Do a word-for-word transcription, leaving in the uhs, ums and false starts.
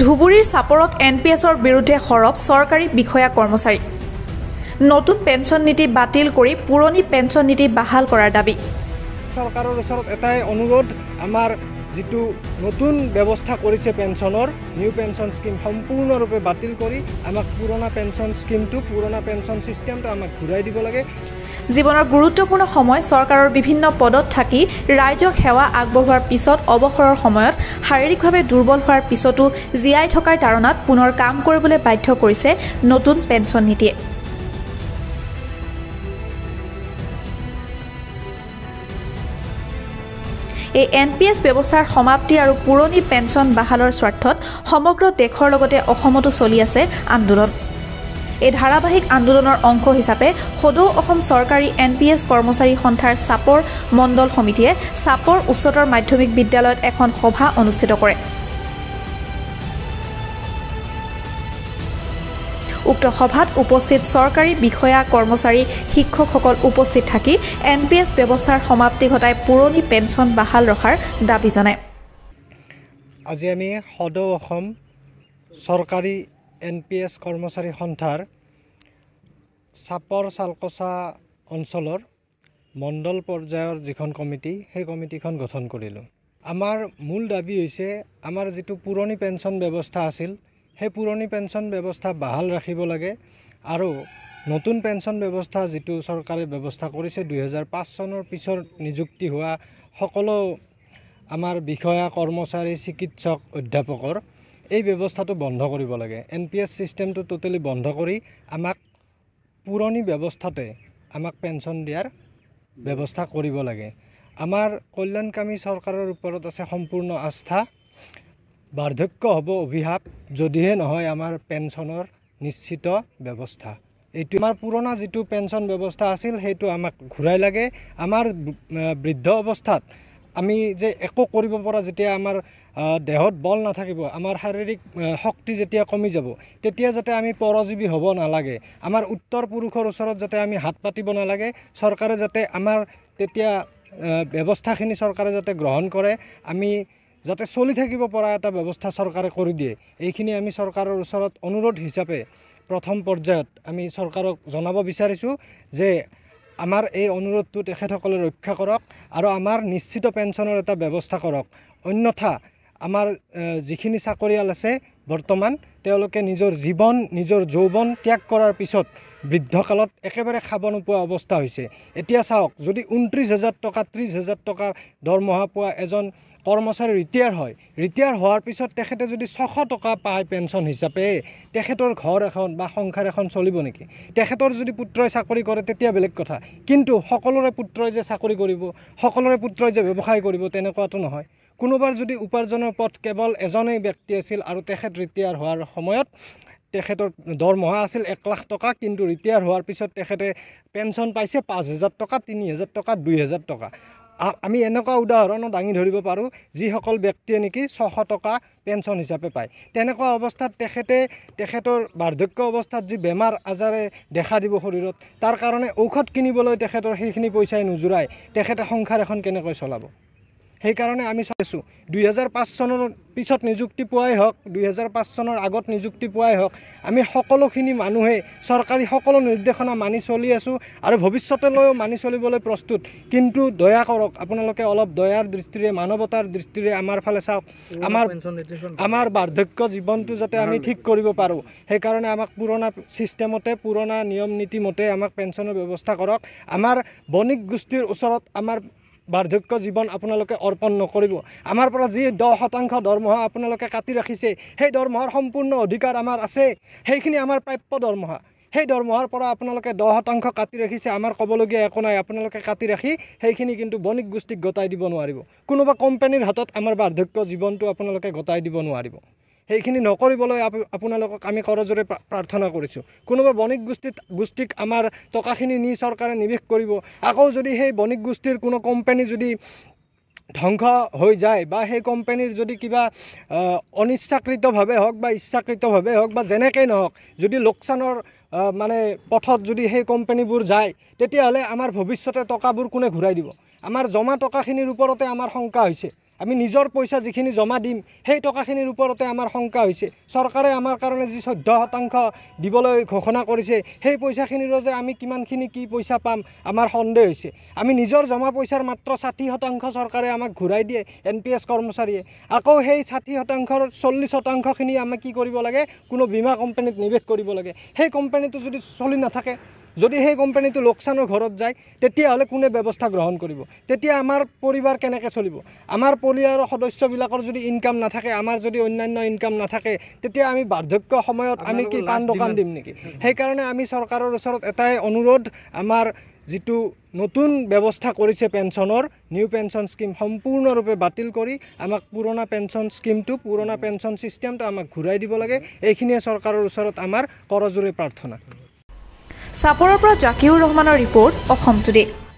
ধুবুৰীৰ সাপৰত এনপিএছৰ বিৰুদ্ধে হৰপ সৰকাৰি বিষয়া কৰ্মচাৰী নতুন পেনশন নীতি বাতিল কৰি পুৰণি পেনশন নীতি বাহাল কৰাৰ দাবী সৰকাৰৰ ওচৰত এটাই অনুৰোধ আমাৰ যেটো নতুন ব্যৱস্থা কৰিছে পেনশনৰ নিউ পেনশন স্কিম সম্পূৰ্ণৰূপে বাতিল কৰি আমাক পুৰণা পেনশন স্কিমটো পুৰণা পেনশন সিস্টেমটো আমাক ঘূৰাই দিব লাগে জীৱনৰ গুৰুত্বপূৰ্ণ সময় সৰকাৰৰ বিভিন্ন পদত থাকি ৰাইজক সেৱা আগবঢ়োৱাৰ পিছত অৱসৰৰ সময়ত শাৰীৰিকভাৱে দুৰ্বল হোৱাৰ পিছতো জিআই থকাৰ তাৰণাত পুনৰ কাম কৰিবলৈ বাধ্য কৰিছে নতুন পেনশন নীতিয়ে এই এনপিএস ব্যৱস্থাৰ সমাপ্তি আৰু পুৰণি পেনশন বাহালৰ স্বাৰ্থত সমগ্ৰ দেশৰ লগতে অসমতো চলি আছে আন্দোলন এই ধাৰাবাহিক আন্দোলনৰ অংশ হিচাপে সদৌ অসম চৰকাৰী এনপিএস কৰ্মচাৰী সন্থাৰ চাপৰ মণ্ডল সমিতিয়ে চাপৰ উচ্চতৰ মাধ্যমিক বিদ্যালয়ত এখন সভা অনুষ্ঠিত কৰে উক্ত সভাত উপস্থিত চৰকাৰী বিষয়া কৰ্মচাৰী শিক্ষকসকল উপস্থিত থাকি এনপিএস ব্যৱস্থাৰ সমাপ্তি ঘটাই পুৰণি পেনশন বাহাল ৰখাৰ দাবী জনায় আজি আমি সদৌ অসম চৰকাৰী এনপিএস কৰ্মচাৰী সন্থাৰ চাপৰ চালকোচা অঞ্চলৰ মণ্ডল পৰ্যায়ৰ যিখন কমিটি সেই কমিটিখন গঠন কৰিলোঁ আমাৰ মূল দাবী হৈছে আমাৰ যেটো পুৰণি পেনশন ব্যৱস্থা আছিল हे पुरानी पेंशन व्यवस्था बहाल राखिब लगे और नतून पेंशन व्यवस्था जी सरकारे व्यवस्था करिसे দুই হাজাৰ পাঁচ सनर पिछर नियुक्ति हुआ सकलो आमार विषया कर्मचारी चिकित्सक अध्यापकर ये व्यवस्था तो बंध करिब लगे एनपीएस सिस्टेम तो टोटली बंध करी आमाक पुरानी व्यवस्थाते आमाक पेंशन दियार व्यवस्था करिब लगे आमार कल्याणकामी सरकारेर उपरत आछे सम्पूर्ण आस्था বার্ধক্য হব অভিশাপ যদিহে নহয় আমাৰ পেনশনৰ নিশ্চিত ব্যৱস্থা এইটো আমাৰ পুৰণা যেটো পেনশন ব্যৱস্থা আছিল হেতু আমাক ঘূৰাই লাগে আমাৰ বৃদ্ধ অৱস্থাত আমি যে একো কৰিব পৰা যেতিয়া আমাৰ দেহত বল নাথাকিব আমাৰ শাৰীৰিক শক্তি যেতিয়া কমি যাব তেতিয়া যাতে আমি পৰজীৱী হ'ব নালাগে আমাৰ উত্তৰ পুৰুষৰ ওচৰত যাতে আমি হাত পাতিব নালাগে চৰকাৰে যাতে আমাৰ তেতিয়া ব্যৱস্থাখিনি চৰকাৰে যাতে গ্ৰহণ কৰে আমি যাতে চলি থাকিব পৰা এটা ব্যৱস্থা সৰকাৰে কৰি দিয়ে এইখিনি আমি সৰকাৰেৰ ওচৰত অনুৰোধ হিচাপে প্ৰথম পৰ্যায়ত আমি সৰকাৰক জনাব বিচাৰিছো যে আমাৰ এই অনুৰোধটো তেখেতসকলে ৰক্ষা কৰক আৰু আমাৰ নিশ্চিত পেনশনৰ এটা ব্যৱস্থা কৰক অন্যথা আমাৰ যিখিনি চাকৰিয়াল আছে বৰ্তমান তেওঁলোকে নিজৰ জীৱন নিজৰ যৌৱন ত্যাগ কৰাৰ পিছত বৃদ্ধকালত একেবাৰে খাব নোপোৱা অৱস্থা হৈছে এতিয়া চাওক যদি ঊনত্ৰিছ হাজাৰ টকা ত্ৰিছ হাজাৰ টকা দৰমহা পোৱা এজন কৰ্মচাৰী ৰিটায়াৰ হয় ৰিটায়াৰ হোৱাৰ পিছত তেখেতে যদি ছশ টকা পায় পেনশন হিচাপে তেখেতৰ ঘৰ এখন বা সংসাৰ এখন চলিব নেকি তেখেতৰ যদি পুত্ৰই চাকৰি কৰে তেতিয়া বেলেগ কথা কিন্তু সকলোৰে পুত্ৰই যে চাকৰি কৰিব সকলোৰে পুত্ৰই যে ব্যৱসায় কৰিব তেনেকুৱাটো নহয় কোনোবাৰ যদি উপাৰ্জনৰ পথ কেৱল এজনেই ব্যক্তি আছিল আৰু তেখেত ৰিটায়াৰ হোৱাৰ সময়ত তেখেতৰ দৰমহা আছিল এক লাখ টকা কিন্তু ৰিটায়াৰ হোৱাৰ পিছত তেখেতে পেনশন পাইছে পাঁচ হাজাৰ টকা তিনি হাজাৰ টকা দুই হাজাৰ টকা আমি এনেকুৱা উদাহৰণ দাঙি ধৰিব পাৰোঁ যিসকল ব্যক্তিয়ে নেকি ছশ টকা পেনশন হিচাপে পায় তেনেকুৱা অৱস্থাত তেখেতে তেখেতৰ বাৰ্ধক্য অৱস্থাত যি বেমাৰ আজাৰে দেখা দিব শৰীৰত তাৰ কাৰণে ঔষধ কিনিবলৈ তেখেতৰ সেইখিনি পইচাই নুজুৰাই তেখেতে সংসাৰ এখন কেনেকৈ চলাব সেই কাৰণে আমি চাইছো দুই হাজাৰ পাঁচ চনৰ পিছত নিযুক্তি পোৱাই হওক দুই হাজাৰ পাঁচ চনৰ আগত নিযুক্তি পোৱাই হওক আমি সকলোখিনি মানুহে চৰকাৰী সকলো নিৰ্দেশনা মানি চলি আছো আৰু ভৱিষ্যতলৈও মানি চলিবলৈ প্ৰস্তুত কিন্তু দয়া কৰক আপোনালোকে অলপ দয়াৰ দৃষ্টিৰে মানৱতাৰ দৃষ্টিৰে আমাৰ ফালে চাওক আমাৰ আমাৰ বাৰ্ধক্য জীৱনটো যাতে আমি ঠিক কৰিব পাৰো সেই কাৰণে আমাক পুৰণা সিস্টেমতে পুৰণা নিয়ম নীতি মতে আমাক পেনশনৰ ব্যৱস্থা কৰক আমাৰ বণিক গোষ্ঠীৰ ওচৰত আমাৰ বাৰ্ধক্য জীবন আপোনালোকে অৰ্পণ নকৰিব আমাৰ পৰা যি দহ শতাংশ দৰমহা আপোনালোকে কাটি ৰাখিছে সেই দৰমহাৰ সম্পূৰ্ণ অধিকাৰ আমাৰ আছে সেইখিনি আমাৰ প্ৰাপ্য দৰমহা সেই দৰমহাৰ পৰা আপোনালোকে দহ শতাংশ কাটি ৰাখিছে আমাৰ কবলগীয়া একো নাই আপোনালোকে কাটি ৰাখি সেইখিনি কিন্তু বণিক গোষ্ঠীক গতাই দিব নোৱাৰিব কোনোবা কোম্পানীৰ হাতত আমাৰ বাৰ্ধক্য জীৱনটো আপোনালোকে গতাই দিব নোৱাৰিব সেইখিনি নকৰিবলৈ আপোনালোকক আমি কৰজৰে প্ৰাৰ্থনা কৰিছো কোনোবা বণিক গোষ্ঠীত গোষ্ঠীক আমাৰ টকাখিনি নি চৰকাৰে নিবেশ কৰিব আকৌ যদি সেই বণিক গোষ্ঠীৰ কোনো কোম্পানী যদি ধ্বংস হৈ যায় বা সেই কোম্পানীৰ যদি কিবা অনিচ্ছাকৃতভাৱে হওক বা ইচ্ছাকৃতভাৱে হওক বা যেনেকৈ নহওক যদি লোকচানৰ মানে পথত যদি সেই কোম্পানীবোৰ যায় তেতিয়াহ'লে আমাৰ ভৱিষ্যতে টকাবোৰ কোনে ঘূৰাই দিব আমাৰ জমা টকাখিনিৰ ওপৰতে আমাৰ শংকা হৈছে আমি নিজৰ পইচা যিখিনি জমা দিম সেই টকাখিনিৰ ওপৰতে আমাৰ শংকা হৈছে সৰকাৰে আমাৰ কাৰণে যি চৈধ্য শতাংশ দিবলৈ ঘোষণা কৰিছে সেই পইচাখিনিৰ যে আমি কিমানখিনি কি পইচা পাম আমাৰ সন্দেহ হৈছে আমি নিজৰ জমা পইচাৰ মাত্ৰ ষাঠি শতাংশ সৰকাৰে আমাক ঘূৰাই দিয়ে এনপিএস কৰ্মচাৰীয়ে আকৌ সেই ষাঠি শতাংশৰ চল্লিশ শতাংশখিনি আমি কি কৰিব লাগে কোনো বীমা কোম্পানীত নিবেশ কৰিব লাগে সেই কোম্পানীটো যদি চলি নাথাকে যদি সেই কোম্পানীটো লোকসানৰ ঘৰত যায় তেতিয়া হলে কোনে ব্যৱস্থা গ্ৰহণ কৰিব তেতিয়া আমাৰ পৰিবাৰ কেনেকে চলিব আমাৰ পৰিয়ালৰ সদস্যবিলাকৰ যদি ইনকাম নাথাকে আমাৰ যদি অন্যান্য ইনকাম নাথাকে তেতিয়া আমি বাৰ্ধক্য সময়ত আমি কি পান দোকান দিম নেকি সেই কাৰণে আমি সৰকাৰৰ ওচৰত এটাই অনুৰোধ আমাৰ যেটো নতুন ব্যৱস্থা কৰিছে পেনচনৰ নিউ পেনচন স্কিম সম্পূৰ্ণ ৰূপে বাতিল কৰি আমাক পুৰণা পেনচন স্কিমটো পুৰণা পেনচন সিস্টেমটো আমাক ঘূৰাই দিব লাগে এইখিনিয়ে সৰকাৰৰ ওচৰত আমাৰ কৰজৰে প্ৰাৰ্থনা সাপৰৰ পৰা জাকিউৰ ৰহমানৰ ৰিপৰ্ট অসম টুডে।